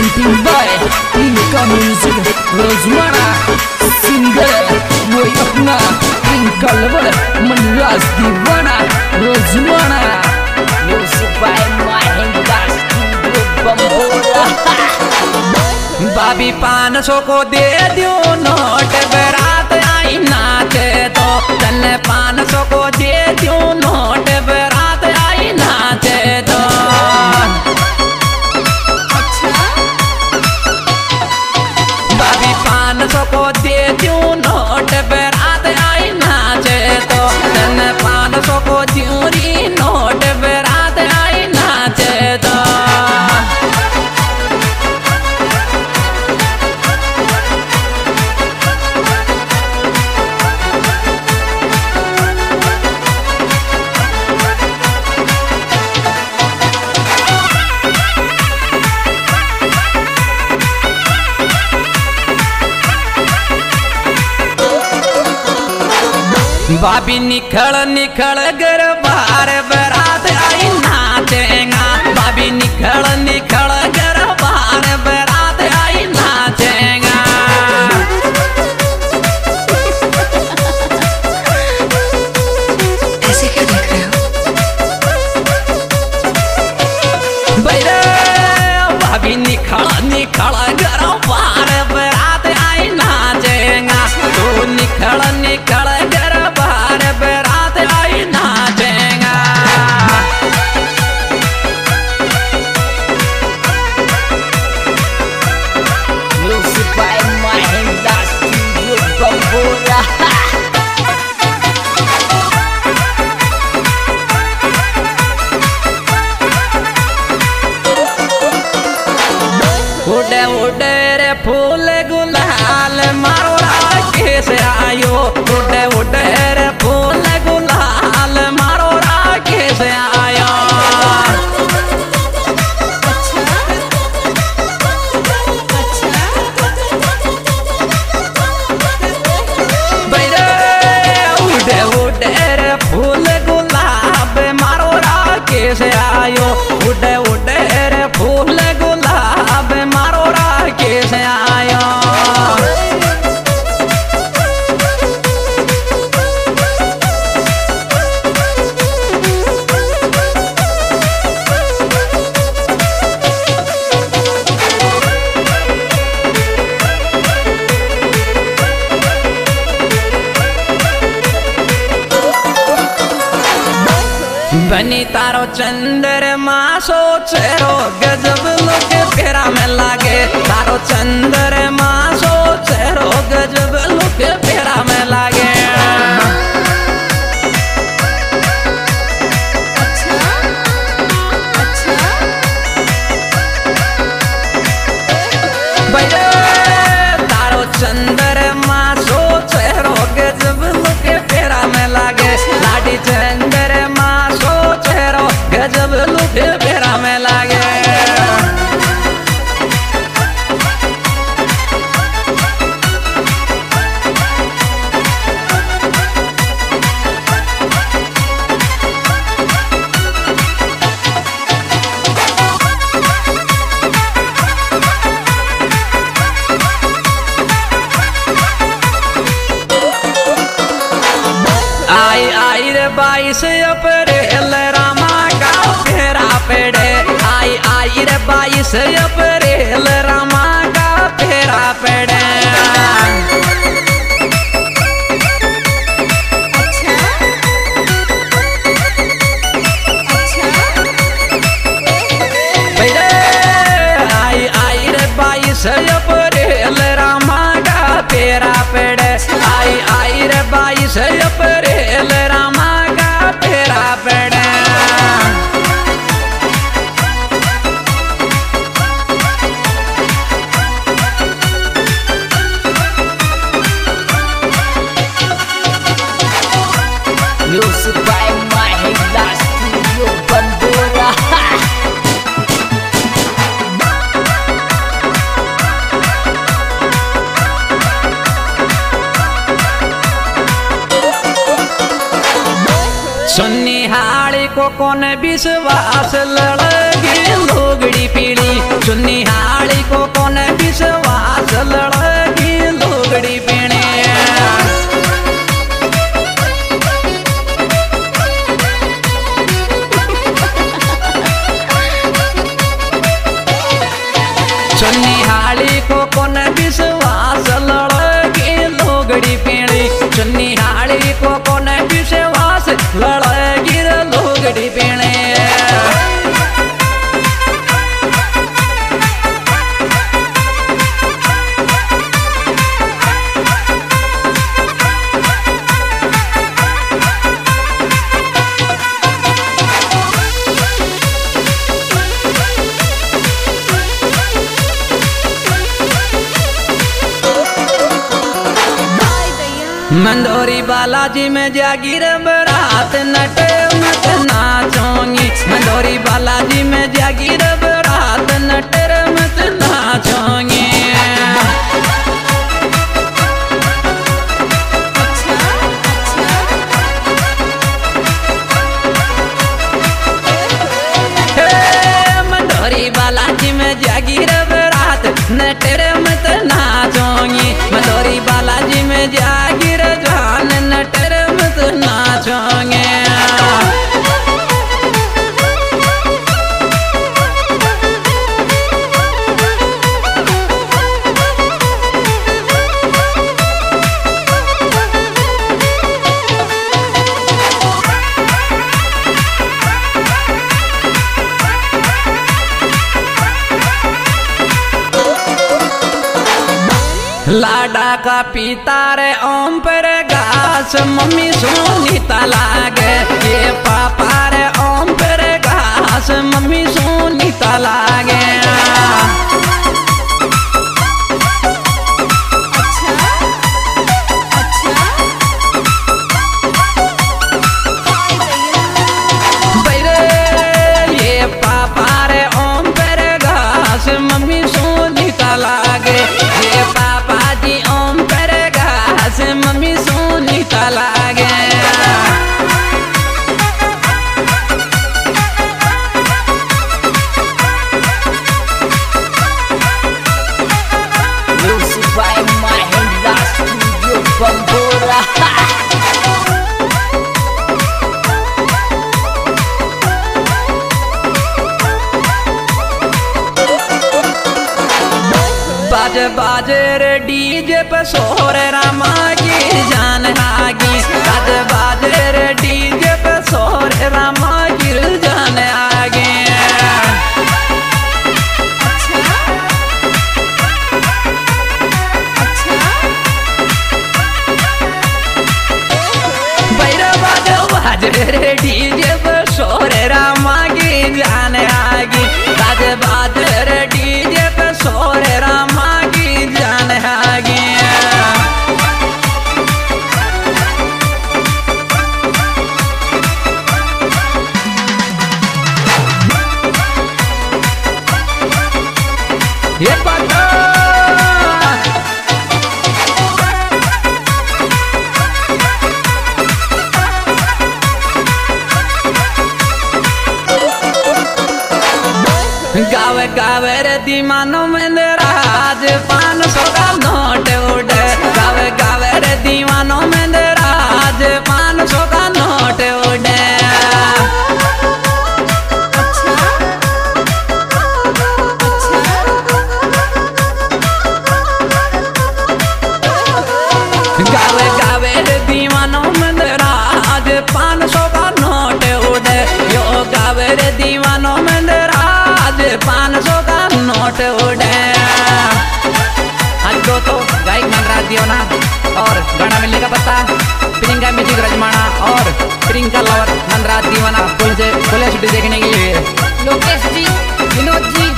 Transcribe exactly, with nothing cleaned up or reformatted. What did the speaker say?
Pumping by Priyanka music रजमाना singer वो अपना प्रियंका लवर मनराज दीवाना रजमाना म्यूजिक बाय बाबी पान सो को दे दियो नोट बरात आई नाचे तो चल पान सो को दे दियो नोट बरात आई नाचे तो बाबी पान सो को दे दियो नोट बरात आई नाचे तो चल पान सो को दियो री नोट बरात आई नाचे तो बाबी निखल निखल घर बार बरात आई नाचेगा बाबी निखल निखल घर बार बरात आई नाचेगा ऐसे क्या देख रहे हो बैरे बाबी निखल निखल घर बार बरात आई नाचेगा तू निखल निखल उड़े उड़े रे फूल गुलाल मारो राकेश आयो उड़े उड़े रे फूल गुलाल मारो राकेश आयो बैरे उड़े उड़े रे फूल गुलाब मारो राकेश आयो उड़े उड़े रे फूल बनी तारो चंद्रमा सोचे रो गजब लोग फेरा में लागे तारो चंद्रमा सोचे रो गजब लोग फेरा में लागे अच्छा अच्छा बैरे तारो चंद्रमा सोचे रो गजब लोग फेरा में लागे लाडी चंद्रमा गजब लुक फेरा में लागे आई आई रे बाईस अप्रैल आई आई रे बाईस अप्रैल रामा का फेरा पड़े अच्छा अच्छा बेरे आई आई रे बाईस अप्रैल रामा का फेरा पड़े आई आई रे बाईस अप्रैल रामा का फेरा पड़े सुनिहारी को कौन विश्वास लड़गी लुगड़ी पीड़ी सुनिहारी को मंदोरी बालाजी में जागीर बरात नट मत नाचोंगी, मंदोरी बालाजी में जागीर बरात नट मत नाचोंगी। मंदोरी बालाजी में जागीर बरात नट मत नाचोंगी, मंदोरी बालाजी में जागीर लाडा का पिता रे ओम पर घास मम्मी सुनीता लागे, ये पापा रे ओम पर घास मम्मी सुनीता लागे। बाजे बाजे रे डीजे पे सोहर रामा की जान आगी, बाजे बाजे रे डीजे पे सोहर रामा की जान आगे। बाजे बाजे रे डीजे पे सोहर रामा की जान आगी, बाजे बाजे रे डीजे पे सोहर रामा गावे गावे रे दीवानों में राज पान सौ का नोट उड़े, गावे गावे रे दीवानों में राज पान सौ का नोट उड़े। गावे गावे रे दीवानों में राज पान सौ का नोट उड़े, यो गावे रे दीवानों में पाँच सौ का नोट उड़े। आज दो तो गायक मनराज दिवाना और गाना मिलने का पता प्रियंका म्यूजिक रजमाना और प्रियंका लवर मनराज दीवाना। पुलिस पुलिस देखने के लिए लोकेश जी, विनोद जी।